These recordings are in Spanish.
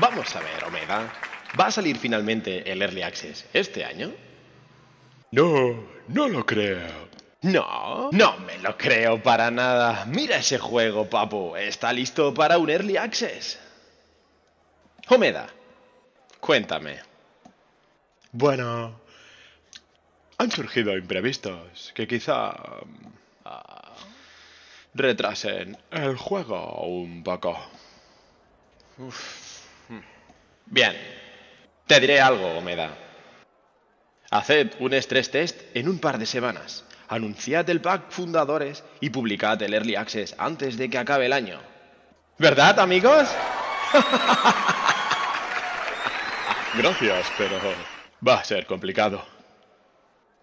Vamos a ver, Omeda. ¿Va a salir finalmente el Early Access este año? No, no lo creo. No, no me lo creo para nada. Mira ese juego, papu. Está listo para un Early Access. Homeda, cuéntame. Bueno, han surgido imprevistos que quizá retrasen el juego un poco. Uf. Bien, te diré algo, Homeda. Haced un stress test en un par de semanas. Anunciad el pack fundadores y publicad el Early Access antes de que acabe el año. ¿Verdad, amigos? Gracias, pero va a ser complicado.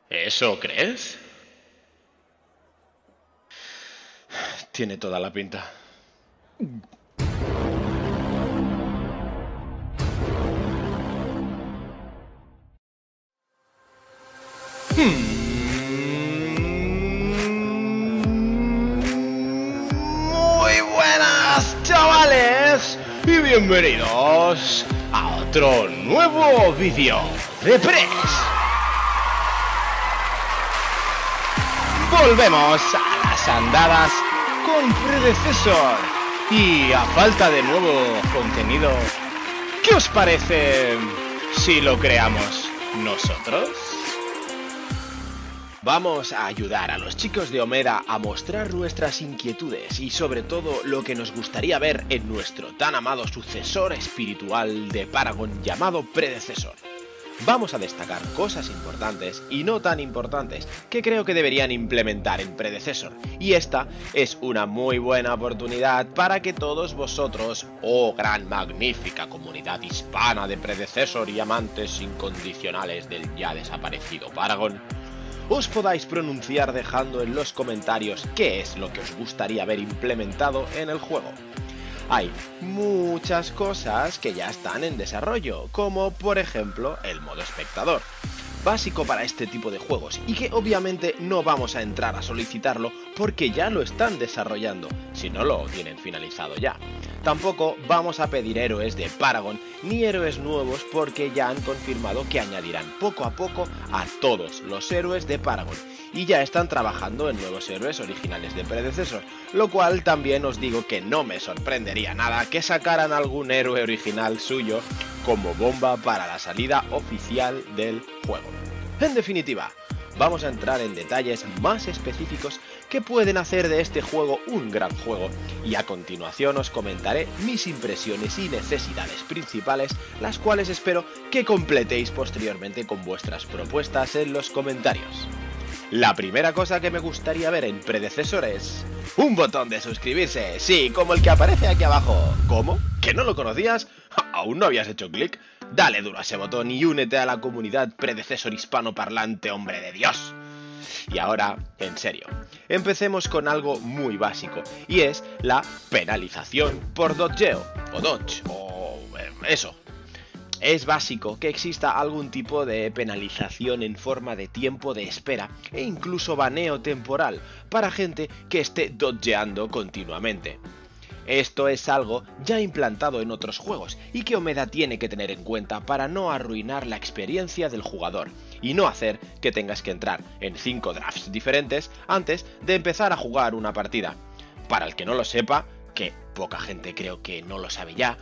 ¿Eso crees? Tiene toda la pinta. Bienvenidos a otro nuevo vídeo de Preds. Volvemos a las andadas con Predecessor y a falta de nuevo contenido, ¿qué os parece si lo creamos nosotros? Vamos a ayudar a los chicos de Homera a mostrar nuestras inquietudes y sobre todo lo que nos gustaría ver en nuestro tan amado sucesor espiritual de Paragon llamado Predecessor. Vamos a destacar cosas importantes y no tan importantes que creo que deberían implementar en Predecessor, y esta es una muy buena oportunidad para que todos vosotros, oh gran magnífica comunidad hispana de Predecessor y amantes incondicionales del ya desaparecido Paragon, os podáis pronunciar dejando en los comentarios qué es lo que os gustaría ver implementado en el juego. Hay muchas cosas que ya están en desarrollo, como por ejemplo el modo espectador, básico para este tipo de juegos y que obviamente no vamos a entrar a solicitarlo porque ya lo están desarrollando, si no lo tienen finalizado ya. Tampoco vamos a pedir héroes de Paragon ni héroes nuevos porque ya han confirmado que añadirán poco a poco a todos los héroes de Paragon y ya están trabajando en nuevos héroes originales de Predecessor, lo cual también os digo que no me sorprendería nada que sacaran algún héroe original suyo como bomba para la salida oficial del juego. En definitiva, vamos a entrar en detalles más específicos que pueden hacer de este juego un gran juego y a continuación os comentaré mis impresiones y necesidades principales, las cuales espero que completéis posteriormente con vuestras propuestas en los comentarios. La primera cosa que me gustaría ver en Predecessor es un botón de suscribirse, sí, como el que aparece aquí abajo. ¿Cómo? ¿Que no lo conocías? ¿Aún no habías hecho clic? Dale duro a ese botón y únete a la comunidad Predecessor hispanoparlante, hombre de Dios. Y ahora, en serio, empecemos con algo muy básico y es la penalización por dodgeo o dodge o eso. Es básico que exista algún tipo de penalización en forma de tiempo de espera e incluso baneo temporal para gente que esté dodgeando continuamente. Esto es algo ya implantado en otros juegos y que Homeda tiene que tener en cuenta para no arruinar la experiencia del jugador y no hacer que tengas que entrar en 5 drafts diferentes antes de empezar a jugar una partida. Para el que no lo sepa, que poca gente creo que no lo sabe ya,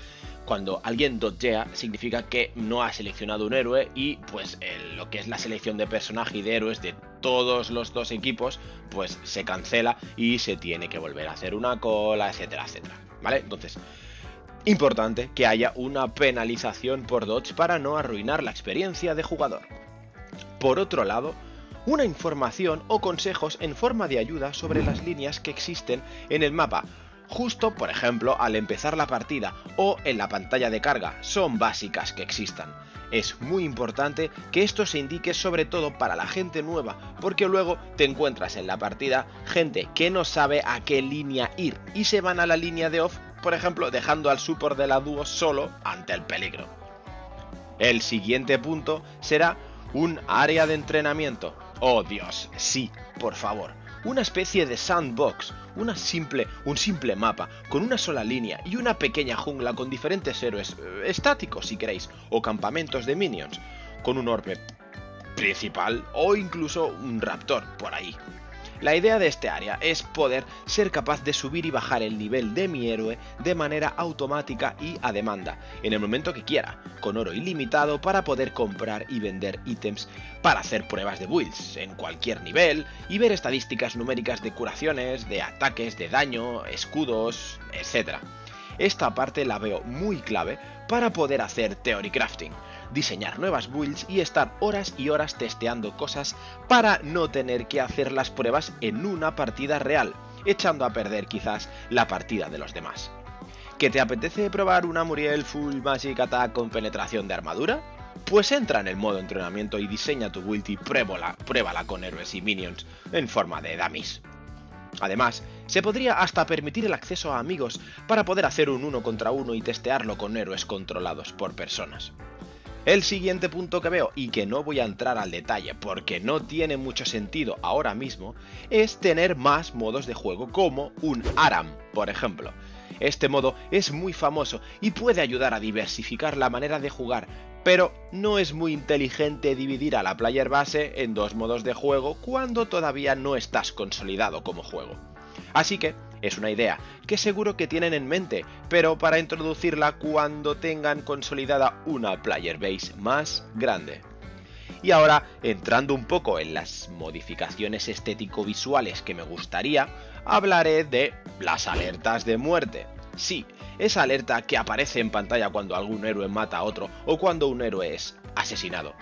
cuando alguien dodgea significa que no ha seleccionado un héroe y pues lo que es la selección de personaje y de héroes de todos los dos equipos pues se cancela y se tiene que volver a hacer una cola, etcétera, etcétera, ¿vale? Entonces, importante que haya una penalización por dodge para no arruinar la experiencia de jugador. Por otro lado, una información o consejos en forma de ayuda sobre las líneas que existen en el mapa. Justo, por ejemplo, al empezar la partida o en la pantalla de carga, son básicas que existan. Es muy importante que esto se indique sobre todo para la gente nueva, porque luego te encuentras en la partida gente que no sabe a qué línea ir y se van a la línea de off, por ejemplo, dejando al support de la dúo solo ante el peligro. El siguiente punto será un área de entrenamiento. ¡Oh Dios! Sí, por favor. una especie de sandbox, un simple mapa, con una sola línea y una pequeña jungla con diferentes héroes estáticos, si queréis, o campamentos de minions, con un orbe principal o incluso un raptor por ahí. La idea de este área es poder ser capaz de subir y bajar el nivel de mi héroe de manera automática y a demanda, en el momento que quiera, con oro ilimitado para poder comprar y vender ítems para hacer pruebas de builds en cualquier nivel y ver estadísticas numéricas de curaciones, de ataques, de daño, escudos, etc. Esta parte la veo muy clave para poder hacer theory crafting, diseñar nuevas builds y estar horas y horas testeando cosas para no tener que hacer las pruebas en una partida real, echando a perder quizás la partida de los demás. ¿Que te apetece probar una Muriel Full Magic Attack con penetración de armadura? Pues entra en el modo entrenamiento y diseña tu build y pruébala con héroes y minions en forma de dummies. Además, se podría hasta permitir el acceso a amigos para poder hacer un 1 contra 1 y testearlo con héroes controlados por personas. El siguiente punto que veo, y que no voy a entrar al detalle porque no tiene mucho sentido ahora mismo, es tener más modos de juego como un Aram, por ejemplo. Este modo es muy famoso y puede ayudar a diversificar la manera de jugar, pero no es muy inteligente dividir a la player base en 2 modos de juego cuando todavía no estás consolidado como juego. Así que es una idea que seguro que tienen en mente, pero para introducirla cuando tengan consolidada una player base más grande. Y ahora, entrando un poco en las modificaciones estético-visuales que me gustaría, hablaré de las alertas de muerte. Sí, esa alerta que aparece en pantalla cuando algún héroe mata a otro o cuando un héroe es asesinado.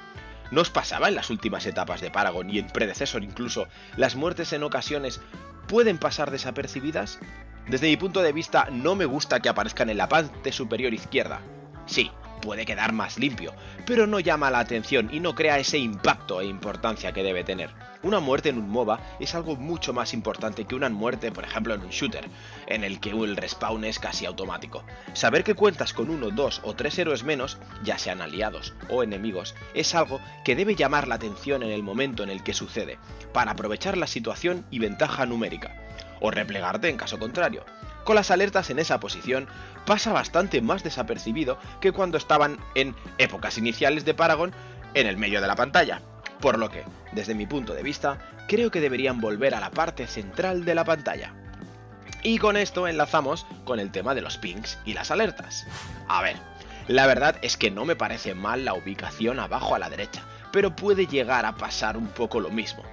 Nos pasaba en las últimas etapas de Paragon y en Predecessor incluso, las muertes en ocasiones pueden pasar desapercibidas. Desde mi punto de vista no me gusta que aparezcan en la parte superior izquierda. Sí, puede quedar más limpio, pero no llama la atención y no crea ese impacto e importancia que debe tener. Una muerte en un MOBA es algo mucho más importante que una muerte, por ejemplo, en un shooter, en el que el respawn es casi automático. Saber que cuentas con 1, 2 o 3 héroes menos, ya sean aliados o enemigos, es algo que debe llamar la atención en el momento en el que sucede, para aprovechar la situación y ventaja numérica, o replegarte en caso contrario. Con las alertas en esa posición pasa bastante más desapercibido que cuando estaban en épocas iniciales de Paragon en el medio de la pantalla, por lo que, desde mi punto de vista, creo que deberían volver a la parte central de la pantalla. Y con esto enlazamos con el tema de los pings y las alertas. A ver, la verdad es que no me parece mal la ubicación abajo a la derecha, pero puede llegar a pasar un poco lo mismo.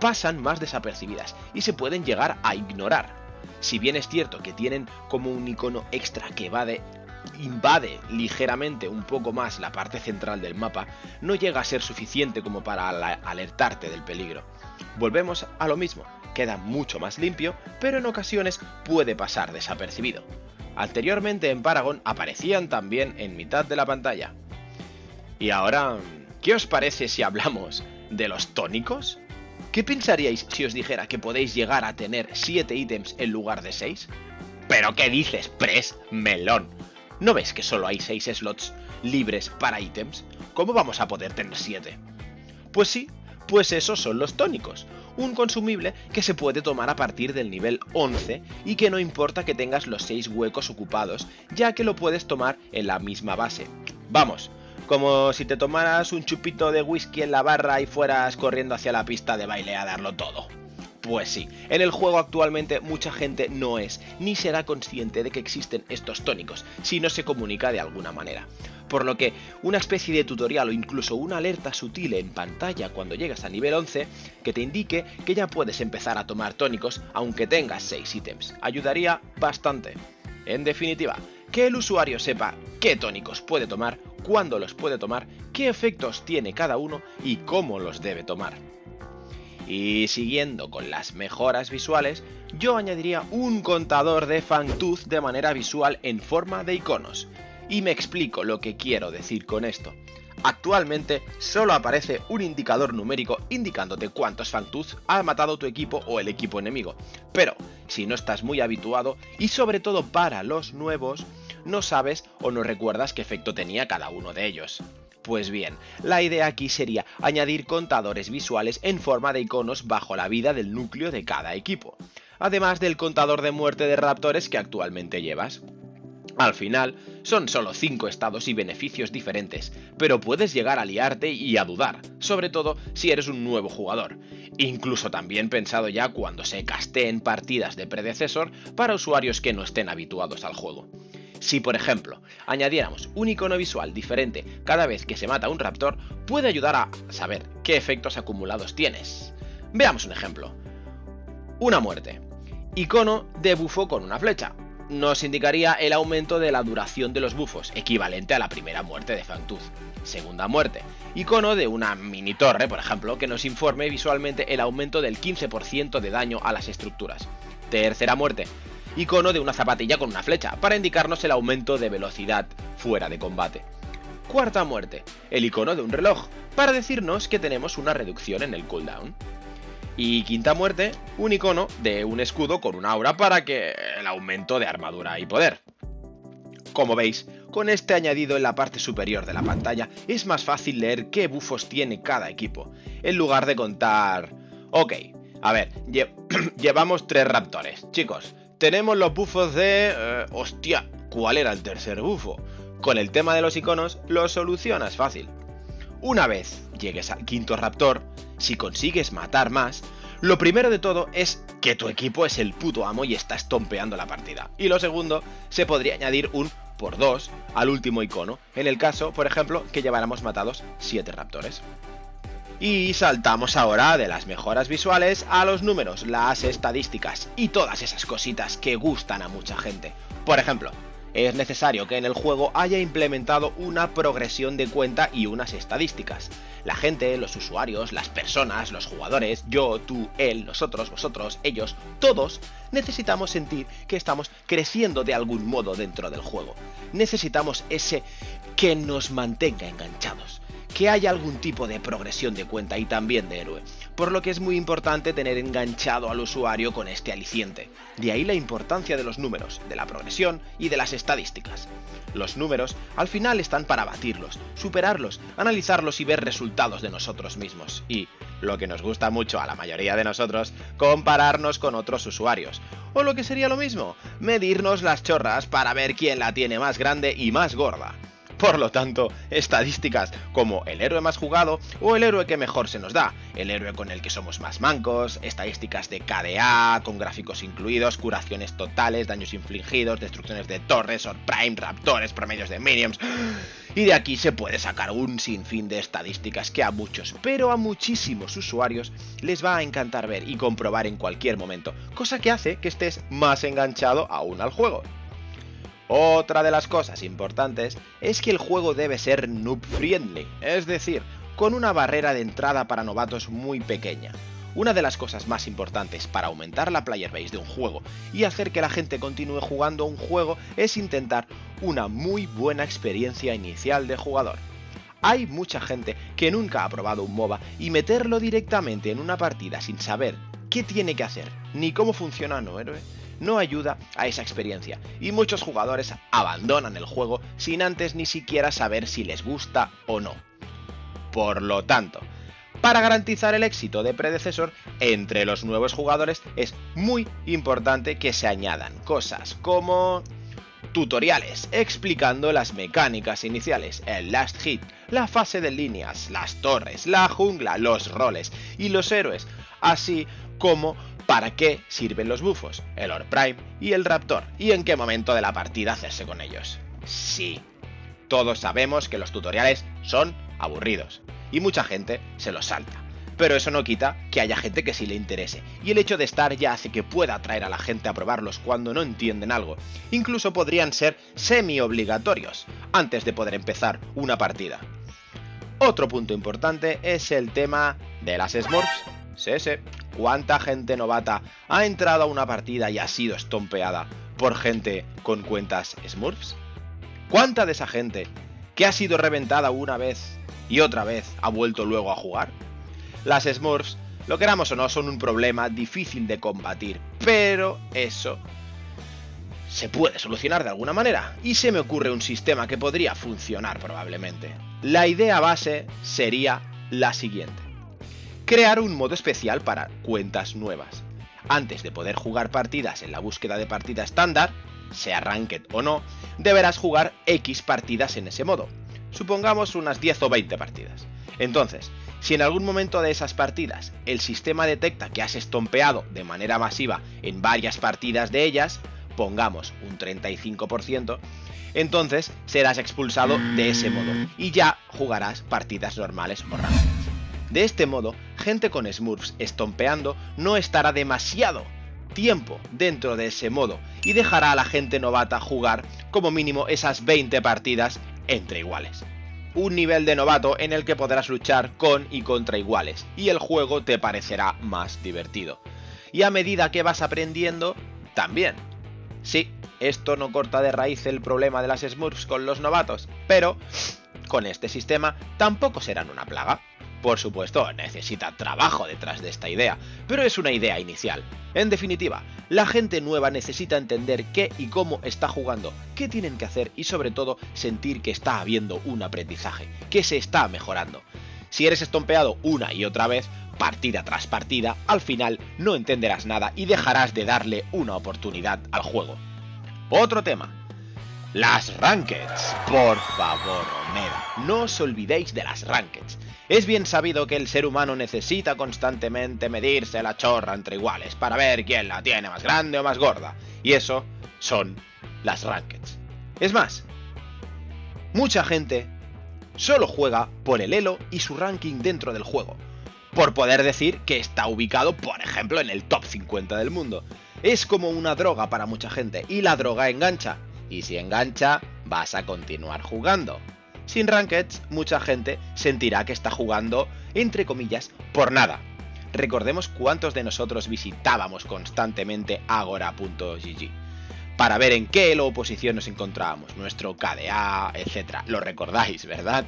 Pasan más desapercibidas y se pueden llegar a ignorar. Si bien es cierto que tienen como un icono extra que invade ligeramente un poco más la parte central del mapa, no llega a ser suficiente como para alertarte del peligro. Volvemos a lo mismo, queda mucho más limpio, pero en ocasiones puede pasar desapercibido. Anteriormente en Paragon aparecían también en mitad de la pantalla. Y ahora, ¿qué os parece si hablamos de los tónicos? ¿Qué pensaríais si os dijera que podéis llegar a tener 7 ítems en lugar de 6? ¿Pero qué dices, Pres Melón? ¿No ves que solo hay 6 slots libres para ítems? ¿Cómo vamos a poder tener 7? Pues sí, pues esos son los tónicos, un consumible que se puede tomar a partir del nivel 11 y que no importa que tengas los 6 huecos ocupados, ya que lo puedes tomar en la misma base. Vamos, como si te tomaras un chupito de whisky en la barra y fueras corriendo hacia la pista de baile a darlo todo. Pues sí, en el juego actualmente mucha gente no es ni será consciente de que existen estos tónicos si no se comunica de alguna manera. Por lo que una especie de tutorial o incluso una alerta sutil en pantalla cuando llegas a nivel 11 que te indique que ya puedes empezar a tomar tónicos aunque tengas 6 ítems, ayudaría bastante. En definitiva, que el usuario sepa qué tónicos puede tomar, cuándo los puede tomar, qué efectos tiene cada uno y cómo los debe tomar. Y siguiendo con las mejoras visuales, yo añadiría un contador de Fantuz de manera visual en forma de iconos. Y me explico lo que quiero decir con esto. Actualmente solo aparece un indicador numérico indicándote cuántos Fantuz ha matado tu equipo o el equipo enemigo, pero si no estás muy habituado y sobre todo para los nuevos, no sabes o no recuerdas qué efecto tenía cada uno de ellos. Pues bien, la idea aquí sería añadir contadores visuales en forma de iconos bajo la vida del núcleo de cada equipo, además del contador de muerte de raptores que actualmente llevas. Al final, son solo 5 estados y beneficios diferentes, pero puedes llegar a liarte y a dudar, sobre todo si eres un nuevo jugador. Incluso también pensado ya cuando se casteen partidas de predecesor para usuarios que no estén habituados al juego. Si por ejemplo, añadiéramos un icono visual diferente cada vez que se mata un raptor, puede ayudar a saber qué efectos acumulados tienes. Veamos un ejemplo. Una muerte. Icono de bufo con una flecha. Nos indicaría el aumento de la duración de los bufos, equivalente a la primera muerte de Fantuz. Segunda muerte, icono de una mini torre, por ejemplo, que nos informe visualmente el aumento del 15% de daño a las estructuras. Tercera muerte, icono de una zapatilla con una flecha, para indicarnos el aumento de velocidad fuera de combate. Cuarta muerte, el icono de un reloj, para decirnos que tenemos una reducción en el cooldown. Y quinta muerte, un icono de un escudo con una aura para que el aumento de armadura y poder. Como veis, con este añadido en la parte superior de la pantalla es más fácil leer qué bufos tiene cada equipo, en lugar de contar... Ok, a ver, llevamos 3 raptores, chicos, tenemos los bufos de... hostia, ¿cuál era el tercer bufo? Con el tema de los iconos lo solucionas fácil. Una vez llegues al quinto raptor, si consigues matar más, lo primero de todo es que tu equipo es el puto amo y está estompeando la partida. Y lo segundo, se podría añadir un ×2 al último icono, en el caso, por ejemplo, que lleváramos matados 7 raptores. Y saltamos ahora de las mejoras visuales a los números, las estadísticas y todas esas cositas que gustan a mucha gente. Por ejemplo, es necesario que en el juego haya implementado una progresión de cuenta y unas estadísticas. La gente, los usuarios, las personas, los jugadores, yo, tú, él, nosotros, vosotros, ellos, todos, necesitamos sentir que estamos creciendo de algún modo dentro del juego. Necesitamos ese que nos mantenga enganchados, que haya algún tipo de progresión de cuenta y también de héroe, por lo que es muy importante tener enganchado al usuario con este aliciente. De ahí la importancia de los números, de la progresión y de las estadísticas. Los números al final están para batirlos, superarlos, analizarlos y ver resultados de nosotros mismos y, lo que nos gusta mucho a la mayoría de nosotros, compararnos con otros usuarios. O lo que sería lo mismo, medirnos las chorras para ver quién la tiene más grande y más gorda. Por lo tanto, estadísticas como el héroe más jugado o el héroe que mejor se nos da, el héroe con el que somos más mancos, estadísticas de KDA, con gráficos incluidos, curaciones totales, daños infligidos, destrucciones de torres, or prime, raptores, promedios de minions... Y de aquí se puede sacar un sinfín de estadísticas que a muchos, pero a muchísimos usuarios les va a encantar ver y comprobar en cualquier momento, cosa que hace que estés más enganchado aún al juego. Otra de las cosas importantes es que el juego debe ser noob friendly, es decir, con una barrera de entrada para novatos muy pequeña. Una de las cosas más importantes para aumentar la player base de un juego y hacer que la gente continúe jugando un juego es intentar una muy buena experiencia inicial de jugador. Hay mucha gente que nunca ha probado un MOBA y meterlo directamente en una partida sin saber qué tiene que hacer ni cómo funciona un héroe no ayuda a esa experiencia, y muchos jugadores abandonan el juego sin antes ni siquiera saber si les gusta o no. Por lo tanto, para garantizar el éxito de Predecessor, entre los nuevos jugadores es muy importante que se añadan cosas como... tutoriales explicando las mecánicas iniciales, el last hit, la fase de líneas, las torres, la jungla, los roles y los héroes, así como... ¿para qué sirven los bufos, el Or Prime y el Raptor? ¿Y en qué momento de la partida hacerse con ellos? Sí, todos sabemos que los tutoriales son aburridos y mucha gente se los salta, pero eso no quita que haya gente que sí le interese, y el hecho de estar ya hace que pueda atraer a la gente a probarlos cuando no entienden algo. Incluso podrían ser semi-obligatorios antes de poder empezar una partida. Otro punto importante es el tema de las smurfs. Sí. ¿Cuánta gente novata ha entrado a una partida y ha sido estompeada por gente con cuentas smurfs? ¿Cuánta de esa gente que ha sido reventada una vez y otra vez ha vuelto luego a jugar? Las smurfs, lo queramos o no, son un problema difícil de combatir, pero eso se puede solucionar de alguna manera, y se me ocurre un sistema que podría funcionar probablemente. La idea base sería la siguiente: crear un modo especial para cuentas nuevas. Antes de poder jugar partidas en la búsqueda de partida estándar, sea ranked o no, deberás jugar X partidas en ese modo, supongamos unas 10 o 20 partidas. Entonces, si en algún momento de esas partidas el sistema detecta que has estompeado de manera masiva en varias partidas de ellas, pongamos un 35%, entonces serás expulsado de ese modo y ya jugarás partidas normales o ranked. De este modo, gente con smurfs estompeando no estará demasiado tiempo dentro de ese modo y dejará a la gente novata jugar como mínimo esas 20 partidas entre iguales. Un nivel de novato en el que podrás luchar con y contra iguales, y el juego te parecerá más divertido. Y a medida que vas aprendiendo, también. Sí, esto no corta de raíz el problema de las smurfs con los novatos, pero con este sistema tampoco serán una plaga. Por supuesto, necesita trabajo detrás de esta idea, pero es una idea inicial. En definitiva, la gente nueva necesita entender qué y cómo está jugando, qué tienen que hacer y sobre todo sentir que está habiendo un aprendizaje, que se está mejorando. Si eres estompeado una y otra vez, partida tras partida, al final no entenderás nada y dejarás de darle una oportunidad al juego. Otro tema. Las Rankeds, por favor, Omeda, no os olvidéis de las Rankeds. Es bien sabido que el ser humano necesita constantemente medirse la chorra entre iguales para ver quién la tiene más grande o más gorda, y eso son las Rankeds. Es más, mucha gente solo juega por el elo y su ranking dentro del juego, por poder decir que está ubicado, por ejemplo, en el top 50 del mundo. Es como una droga para mucha gente, y la droga engancha. Y si engancha, vas a continuar jugando. Sin rankeds, mucha gente sentirá que está jugando, entre comillas, por nada. Recordemos cuántos de nosotros visitábamos constantemente Agora.gg para ver en qué elo o posición nos encontrábamos, nuestro KDA, etc. Lo recordáis, ¿verdad?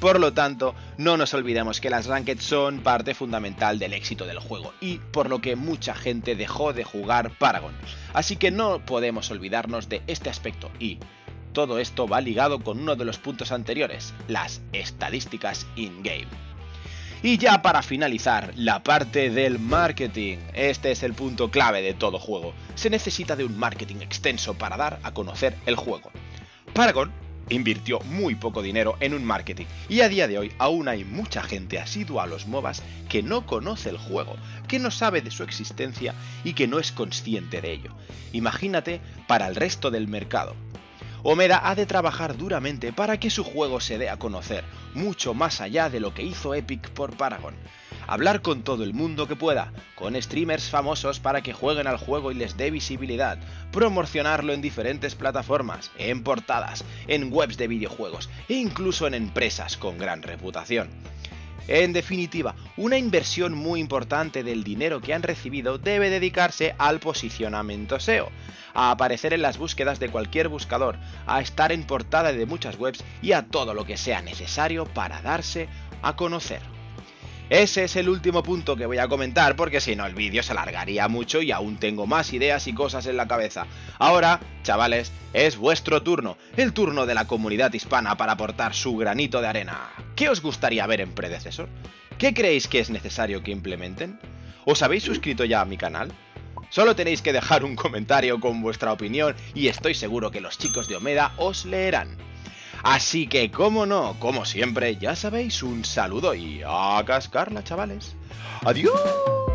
Por lo tanto, no nos olvidemos que las rankeds son parte fundamental del éxito del juego y por lo que mucha gente dejó de jugar Paragon. Así que no podemos olvidarnos de este aspecto y todo esto va ligado con uno de los puntos anteriores, las estadísticas in-game. Y ya para finalizar, la parte del marketing. Este es el punto clave de todo juego. Se necesita de un marketing extenso para dar a conocer el juego. Paragon invirtió muy poco dinero en un marketing y a día de hoy aún hay mucha gente asidua a los MOBAs que no conoce el juego, que no sabe de su existencia y que no es consciente de ello. Imagínate para el resto del mercado. Homera ha de trabajar duramente para que su juego se dé a conocer, mucho más allá de lo que hizo Epic por Paragon. Hablar con todo el mundo que pueda, con streamers famosos para que jueguen al juego y les dé visibilidad, promocionarlo en diferentes plataformas, en portadas, en webs de videojuegos e incluso en empresas con gran reputación. En definitiva, una inversión muy importante del dinero que han recibido debe dedicarse al posicionamiento SEO, a aparecer en las búsquedas de cualquier buscador, a estar en portada de muchas webs y a todo lo que sea necesario para darse a conocer. Ese es el último punto que voy a comentar porque si no el vídeo se alargaría mucho y aún tengo más ideas y cosas en la cabeza. Ahora, chavales, es vuestro turno, el turno de la comunidad hispana para aportar su granito de arena. ¿Qué os gustaría ver en Predecessor? ¿Qué creéis que es necesario que implementen? ¿Os habéis suscrito ya a mi canal? Solo tenéis que dejar un comentario con vuestra opinión y estoy seguro que los chicos de Omeda os leerán. Así que, como no, como siempre, ya sabéis, un saludo y a cascarla, chavales. ¡Adiós!